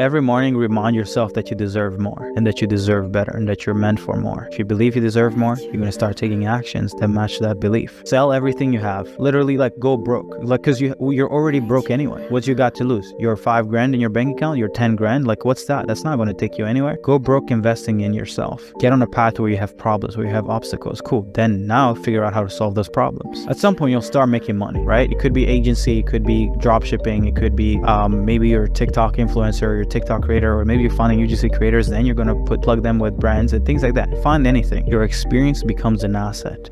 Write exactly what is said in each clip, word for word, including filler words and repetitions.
Every morning, remind yourself that you deserve more and that you deserve better and that you're meant for more. If you believe you deserve more, you're going to start taking actions that match that belief. Sell everything you have. Literally, like, go broke. Like, because you, you're already broke anyway. What you got to lose? Your five grand in your bank account? Your ten grand? Like, what's that? That's not going to take you anywhere. Go broke investing in yourself. Get on a path where you have problems, where you have obstacles. Cool. Then now figure out how to solve those problems. At some point, you'll start making money, right? It could be agency. It could be drop shipping. It could be um, maybe you're a TikTok influencer, your TikTok creator, or maybe you're finding U G C creators, then you're going to put plug them with brands and things like that. Find anything. Your experience becomes an asset.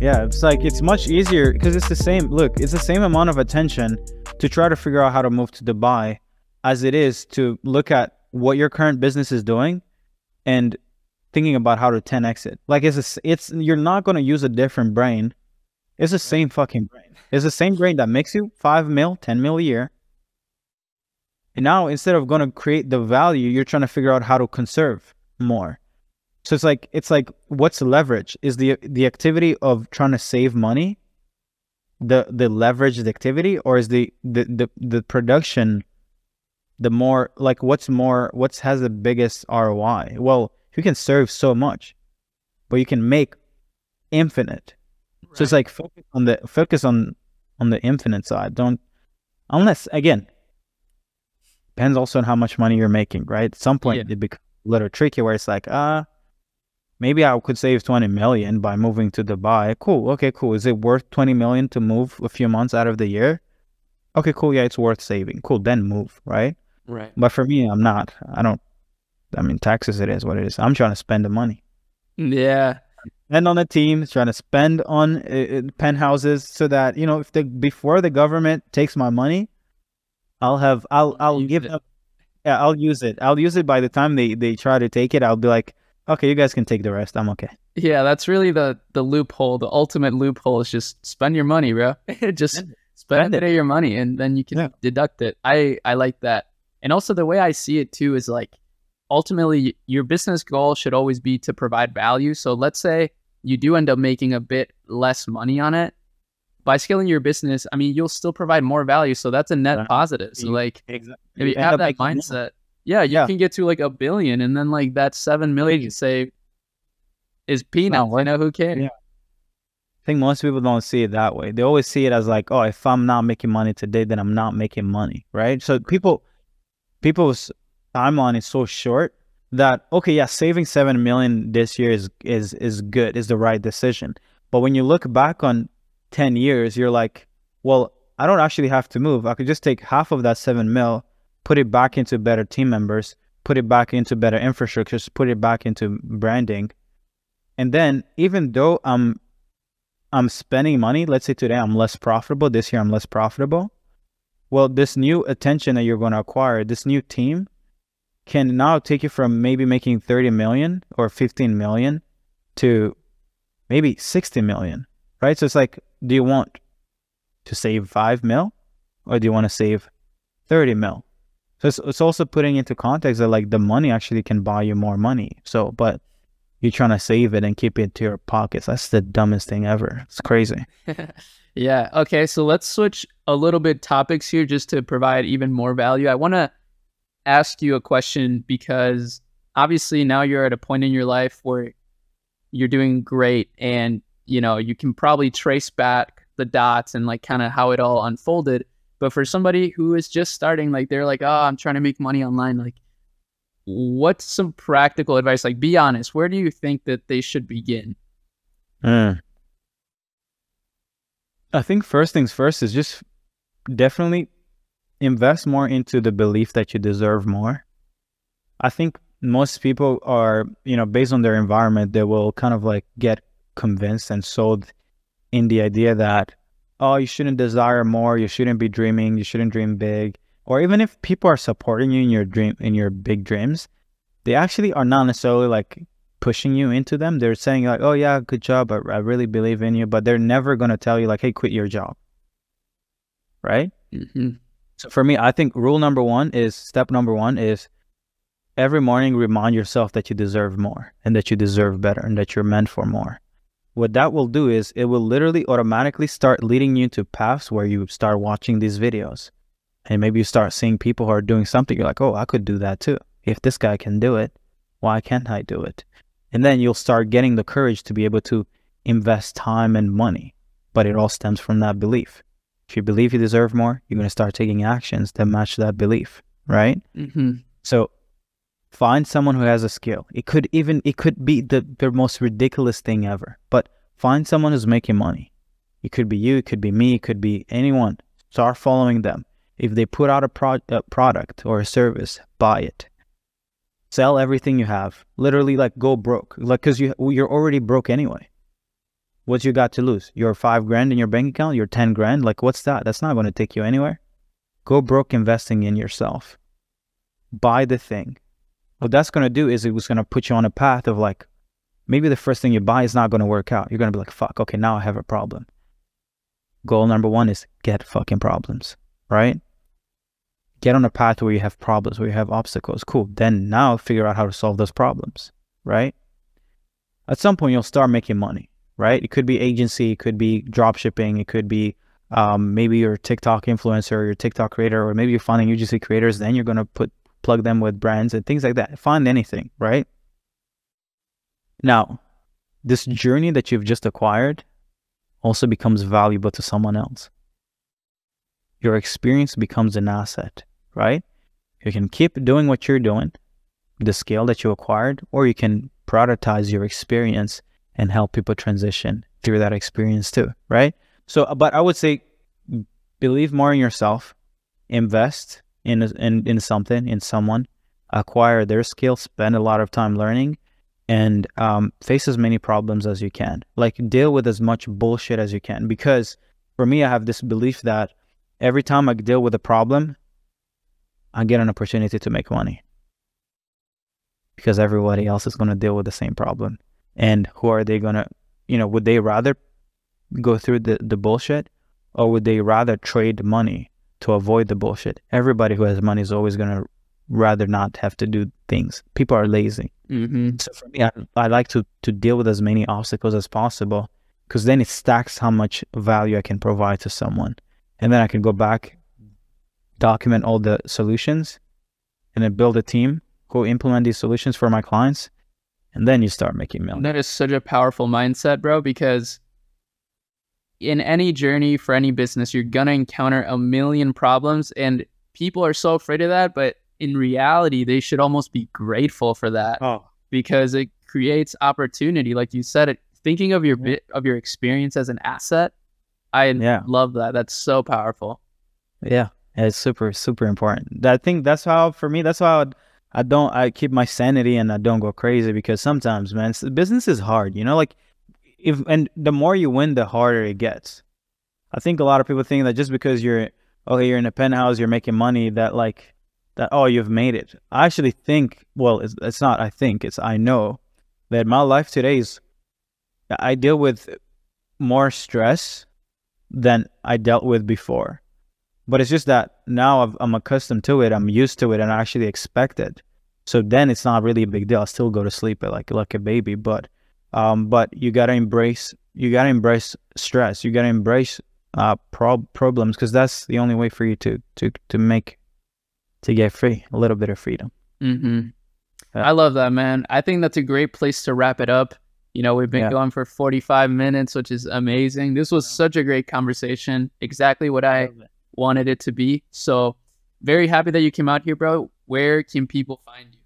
Yeah, it's like, it's much easier because it's the same, look, it's the same amount of attention to try to figure out how to move to Dubai as it is to look at what your current business is doing and thinking about how to ten X it. Like, it's, a, it's you're not going to use a different brain. It's the same fucking brain. It's the same brain that makes you five mil, ten mil a year. And now, instead of going to create the value, you're trying to figure out how to conserve more. So it's like, it's like, what's leverage? Is the the activity of trying to save money the the leveraged activity, or is the the the, the production the more, like, what's more, what's has the biggest R O I? Well, you can serve so much, but you can make infinite. Right. So it's like focus on the focus on on the infinite side. Don't, unless again. Depends also on how much money you're making, right? At some point, yeah. It becomes a little tricky where it's like, ah, uh, maybe I could save twenty million by moving to Dubai. Cool. Okay, cool. Is it worth twenty million to move a few months out of the year? Okay, cool. Yeah, it's worth saving. Cool. Then move, right? Right. But for me, I'm not. I don't, I mean, taxes, it is what it is. I'm trying to spend the money. Yeah. Spend on a team, trying to spend on uh, penthouses so that, you know, if the, before the government takes my money, I'll have, I'll, I'll give them, yeah, I'll use it. I'll use it by the time they, they try to take it. I'll be like, okay, you guys can take the rest. I'm okay. Yeah. That's really the, the loophole. The ultimate loophole is just spend your money, bro. Just spend, spend it. Your money and then you can yeah. deduct it. I, I like that. And also the way I see it too, is like, ultimately your business goal should always be to provide value. So let's say you do end up making a bit less money on it. By scaling your business, I mean, you'll still provide more value. So that's a net positive. So like, exactly. if you have that mindset, more. yeah, you yeah. can get to like a billion and then like that seven million you save is peanuts. I know, who cares? Yeah. I think most people don't see it that way. They always see it as like, oh, if I'm not making money today, then I'm not making money, right? So people, people's timeline is so short that, okay, yeah, saving seven million this year is, is, is good, is the right decision. But when you look back on ten years, you're like, well, I don't actually have to move. I could just take half of that seven mil, put it back into better team members, put it back into better infrastructures, put it back into branding. And then even though I'm, I'm spending money, let's say today I'm less profitable, this year I'm less profitable. Well, this new attention that you're going to acquire, this new team can now take you from maybe making thirty million or fifteen million to maybe sixty million, right? So it's like, do you want to save five mil or do you want to save thirty mil? So it's, it's also putting into context that like the money actually can buy you more money. So, but you're trying to save it and keep it to your pockets. That's the dumbest thing ever. It's crazy. Yeah. Okay. So let's switch a little bit topics here just to provide even more value. I want to ask you a question because obviously now you're at a point in your life where you're doing great and you know, you can probably trace back the dots and like kind of how it all unfolded. But for somebody who is just starting, like they're like, oh, I'm trying to make money online. Like what's some practical advice? Like be honest, where do you think that they should begin? Mm. I think first things first is just definitely invest more into the belief that you deserve more. I think most people are, you know, based on their environment, they will kind of like get convinced and sold in the idea that, oh, you shouldn't desire more, you shouldn't be dreaming, you shouldn't dream big. Or even if people are supporting you in your dream, in your big dreams, they actually are not necessarily like pushing you into them. They're saying like, oh yeah, good job, I, I really believe in you, but they're never going to tell you like, hey, quit your job, right? Mm-hmm. So for me, I think rule number one is, step number one is, every morning remind yourself that you deserve more and that you deserve better and that you're meant for more. What that will do is it will literally automatically start leading you to paths where you start watching these videos And maybe you start seeing people who are doing something. You're like, oh, I could do that too. If this guy can do it, why can't I do it? And then you'll start getting the courage to be able to invest time and money. But it all stems from that belief. If you believe you deserve more, you're going to start taking actions that match that belief, right? Mm-hmm. So find someone who has a skill. It could even, it could be the, the most ridiculous thing ever, but find someone who's making money. It could be you, it could be me, it could be anyone. Start following them. If they put out a, pro a product or a service, buy it. Sell everything you have. Literally, like, go broke. Like, because you, you're already broke anyway. What you got to lose? Your five grand in your bank account? Your ten grand? Like, what's that? That's not going to take you anywhere. Go broke investing in yourself. Buy the thing. What that's going to do is it was going to put you on a path of, like, maybe the first thing you buy is not going to work out. You're going to be like, fuck, okay, now I have a problem. Goal number one is get fucking problems, right? Get on a path where you have problems, where you have obstacles. Cool. Then now figure out how to solve those problems, right? At some point, you'll start making money, right? It could be agency. It could be drop shipping. It could be um, maybe you're a TikTok influencer, or you're a TikTok creator, or maybe you're finding agency creators. Then you're going to put plug them with brands and things like that. Find anything, right? Now, this journey that you've just acquired also becomes valuable to someone else. Your experience becomes an asset, right? You can keep doing what you're doing, the skill that you acquired, or you can productize your experience and help people transition through that experience too, right? So, but I would say, believe more in yourself, invest in, in, in something, in someone, acquire their skill, spend a lot of time learning, and um, face as many problems as you can. Like, deal with as much bullshit as you can. Because for me, I have this belief that every time I deal with a problem, I get an opportunity to make money. Because everybody else is going to deal with the same problem. And who are they going to, you know, would they rather go through the, the bullshit, or would they rather trade money to avoid the bullshit? Everybody who has money is always going to rather not have to do things. People are lazy. Mm-hmm. So for me, I, I like to, to deal with as many obstacles as possible, because then it stacks how much value I can provide to someone. And then I can go back, document all the solutions, and then build a team, go implement these solutions for my clients, and then you start making millions. That is such a powerful mindset, bro, because in any journey for any business, you're going to encounter a million problems, and people are so afraid of that, but in reality, they should almost be grateful for that. Oh. Because it creates opportunity. Like you said, it, thinking of your bit of your experience as an asset, I yeah. love that. That's so powerful. Yeah, it's super, super important. I think that's how, for me, that's how I, I don't, I keep my sanity and I don't go crazy, because sometimes, man, business is hard, you know, like if, and the more you win, the harder it gets. I think a lot of people think that just because you're, okay, you're in a penthouse, you're making money, that like, that, oh, you've made it. I actually think, well, it's, it's not, I think it's, I know that my life today is, I deal with more stress than I dealt with before. But it's just that now I've, I'm accustomed to it, I'm used to it, and I actually expect it. So then it's not really a big deal. I still go to sleep at like like a baby, but um but you gotta embrace you gotta embrace stress, you gotta embrace uh prob problems, because that's the only way for you to to to make to get free, a little bit of freedom. Mm-hmm. uh, I love that, man. I think that's a great place to wrap it up. You know, we've been yeah. going for forty-five minutes, which is amazing. This was such a great conversation. Exactly what I wanted it to be. So very happy that you came out here, bro. Where can people find you?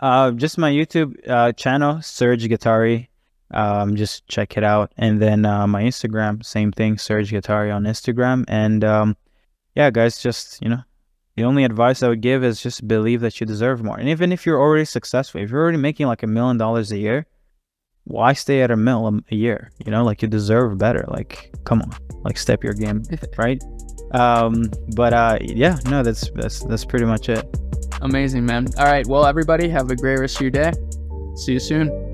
Uh, just my YouTube uh, channel, Serge Guitarri. Um, just check it out. And then uh, my Instagram, same thing, Serge Guitarri on Instagram. And um, yeah, guys, just, you know, the only advice I would give is just believe that you deserve more. And even if you're already successful, if you're already making like a million dollars a year, why stay at a mill a year? You know, like, you deserve better. Like, come on, like, step your game, right? Um, but uh, yeah, no, that's that's that's pretty much it. Amazing, man. All right, well, everybody, have a great rest of your day. See you soon.